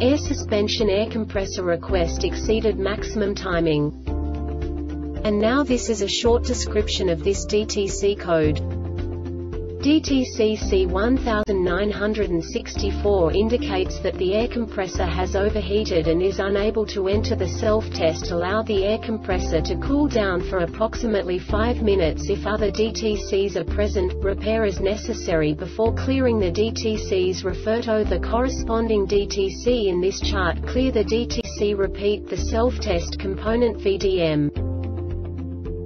air suspension air compressor request exceeded maximum timing. And now this is a short description of this DTC code. DTC C1964 indicates that the air compressor has overheated and is unable to enter the self-test. Allow the air compressor to cool down for approximately 5 minutes. If other DTCs are present, repair is necessary before clearing the DTCs. Refer to the corresponding DTC in this chart. Clear the DTC. Repeat the self-test component VDM.